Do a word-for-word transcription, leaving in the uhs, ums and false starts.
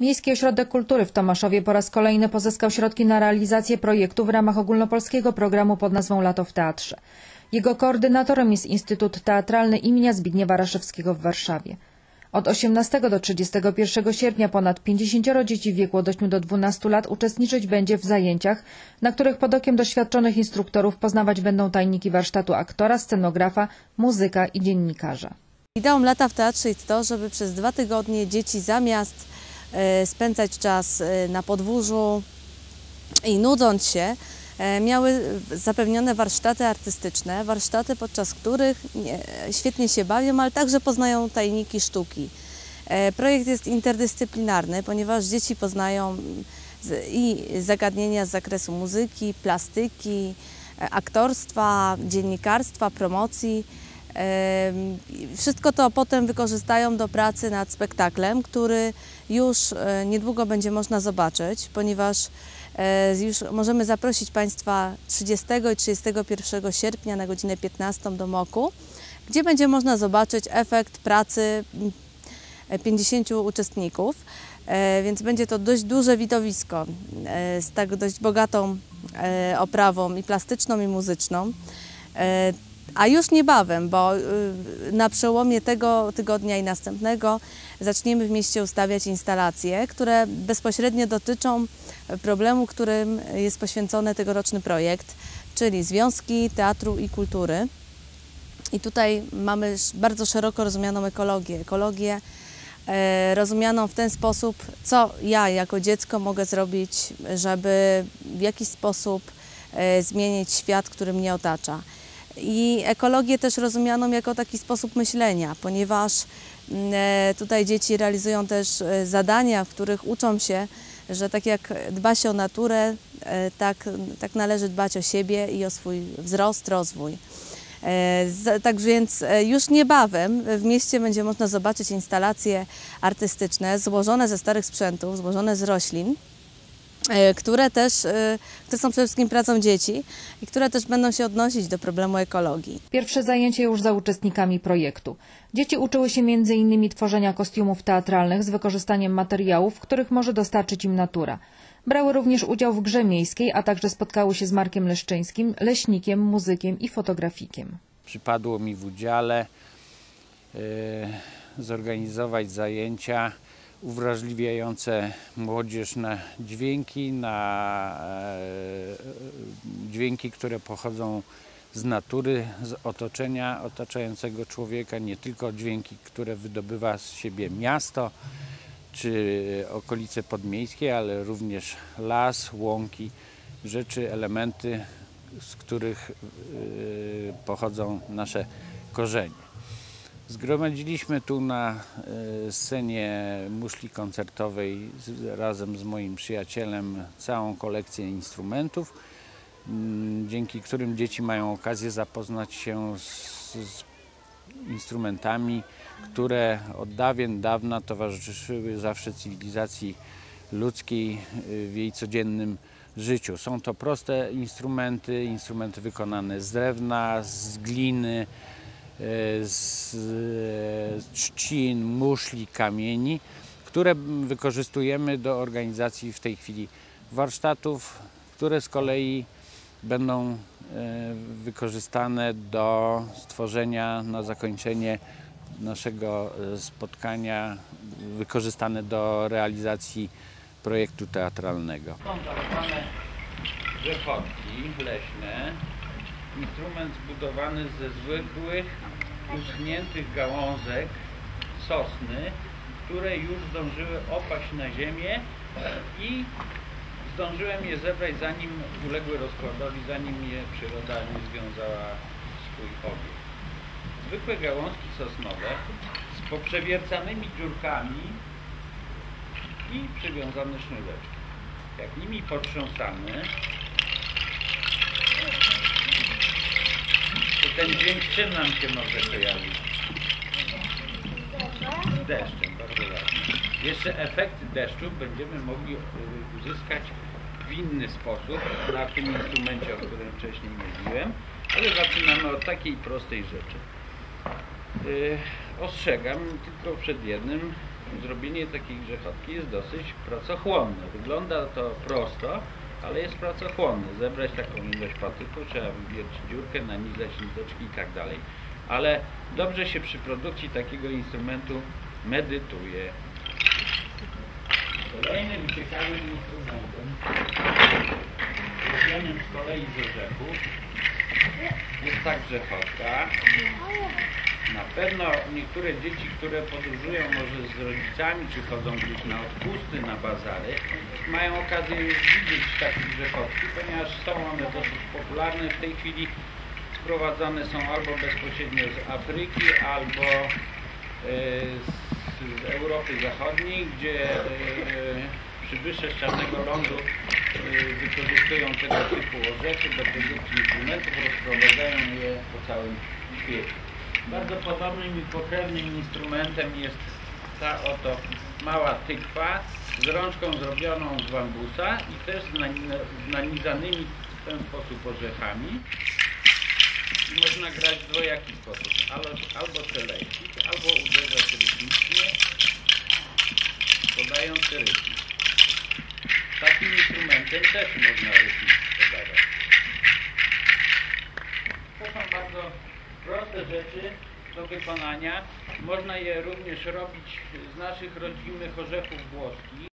Miejski Ośrodek Kultury w Tomaszowie po raz kolejny pozyskał środki na realizację projektu w ramach ogólnopolskiego programu pod nazwą Lato w Teatrze. Jego koordynatorem jest Instytut Teatralny imienia Zbigniewa Raszewskiego w Warszawie. Od osiemnastego do trzydziestego pierwszego sierpnia ponad pięćdziesięcioro dzieci w wieku od ośmiu do dwunastu lat uczestniczyć będzie w zajęciach, na których pod okiem doświadczonych instruktorów poznawać będą tajniki warsztatu aktora, scenografa, muzyka i dziennikarza. Ideą Lata w Teatrze jest to, żeby przez dwa tygodnie dzieci zamiast spędzać czas na podwórzu i nudząc się, miały zapewnione warsztaty artystyczne, warsztaty, podczas których świetnie się bawią, ale także poznają tajniki sztuki. Projekt jest interdyscyplinarny, ponieważ dzieci poznają i zagadnienia z zakresu muzyki, plastyki, aktorstwa, dziennikarstwa, promocji. Wszystko to potem wykorzystają do pracy nad spektaklem, który już niedługo będzie można zobaczyć, ponieważ już możemy zaprosić Państwa trzydziestego i trzydziestego pierwszego sierpnia na godzinę piętnastą do M O K-u, gdzie będzie można zobaczyć efekt pracy pięćdziesięciu uczestników, więc będzie to dość duże widowisko z tak dość bogatą oprawą i plastyczną, i muzyczną. A już niebawem, bo na przełomie tego tygodnia i następnego zaczniemy w mieście ustawiać instalacje, które bezpośrednio dotyczą problemu, którym jest poświęcony tegoroczny projekt, czyli związki teatru i kultury. I tutaj mamy bardzo szeroko rozumianą ekologię. Ekologię rozumianą w ten sposób, co ja jako dziecko mogę zrobić, żeby w jakiś sposób zmienić świat, który mnie otacza. I ekologię też rozumianą jako taki sposób myślenia, ponieważ tutaj dzieci realizują też zadania, w których uczą się, że tak jak dba się o naturę, tak, tak należy dbać o siebie i o swój wzrost, rozwój. Tak więc już niebawem w mieście będzie można zobaczyć instalacje artystyczne złożone ze starych sprzętów, złożone z roślin, które też które są przede wszystkim pracą dzieci i które też będą się odnosić do problemu ekologii. Pierwsze zajęcie już za uczestnikami projektu. Dzieci uczyły się między innymi tworzenia kostiumów teatralnych z wykorzystaniem materiałów, których może dostarczyć im natura. Brały również udział w grze miejskiej, a także spotkały się z Markiem Leszczyńskim, leśnikiem, muzykiem i fotografikiem. Przypadło mi w udziale yy, zorganizować zajęcia uwrażliwiające młodzież na dźwięki, na dźwięki, które pochodzą z natury, z otoczenia otaczającego człowieka, nie tylko dźwięki, które wydobywa z siebie miasto czy okolice podmiejskie, ale również las, łąki, rzeczy, elementy, z których pochodzą nasze korzenie. Zgromadziliśmy tu na scenie muszli koncertowej razem z moim przyjacielem całą kolekcję instrumentów, dzięki którym dzieci mają okazję zapoznać się z, z instrumentami, które od dawien dawna towarzyszyły zawsze cywilizacji ludzkiej w jej codziennym życiu. Są to proste instrumenty, instrumenty wykonane z drewna, z gliny, z trzcin, muszli, kamieni, które wykorzystujemy do organizacji w tej chwili warsztatów, które z kolei będą wykorzystane do stworzenia na zakończenie naszego spotkania, wykorzystane do realizacji projektu teatralnego. Są zachowane rzechotki leśne. Instrument zbudowany ze zwykłych, uschniętych gałązek sosny, które już zdążyły opaść na ziemię i zdążyłem je zebrać, zanim uległy rozkładowi, zanim je przyroda nie związała w swój obieg. Zwykłe gałązki sosnowe z poprzewiercanymi dziurkami i przywiązane sznureczki. Jak nimi potrząsamy, ten dźwięk z czym nam się może pojawić? Z deszczem, bardzo ładnie. Jeszcze efekty deszczu będziemy mogli uzyskać w inny sposób, na tym instrumencie, o którym wcześniej mówiłem, ale zaczynamy od takiej prostej rzeczy. Ostrzegam tylko przed jednym, zrobienie takiej grzechotki jest dosyć pracochłonne. Wygląda to prosto, ale jest pracochłonne. Zebrać taką ilość patyku, trzeba wywiercić dziurkę, nanizać niteczki i tak dalej. Ale dobrze się przy produkcji takiego instrumentu medytuje. Kolejnym ciekawym instrumentem, zrobionym z kolei z orzechów, jest ta grzechotka. Na pewno niektóre dzieci, które podróżują może z rodzicami, czy chodzą gdzieś na odpusty, na bazary, mają okazję już widzieć takie grzechotki, ponieważ są one dosyć popularne. W tej chwili sprowadzane są albo bezpośrednio z Afryki, albo z Europy Zachodniej, gdzie przybysze z Czarnego Lądu wykorzystują tego typu orzechy do produkcji instrumentów, rozprowadzają je po całym świecie. Bardzo podobnym i pokrewnym instrumentem jest ta oto mała tykwa z rączką zrobioną z bambusa i też z nanizanymi w ten sposób orzechami. I można grać w dwojaki sposób, albo celecić, albo uderzać rytmicznie, podając rytm. Takim instrumentem też można rytm podawać. To są bardzo proste rzeczy do wykonania. Można je również robić z naszych rodzimych orzechów włoskich.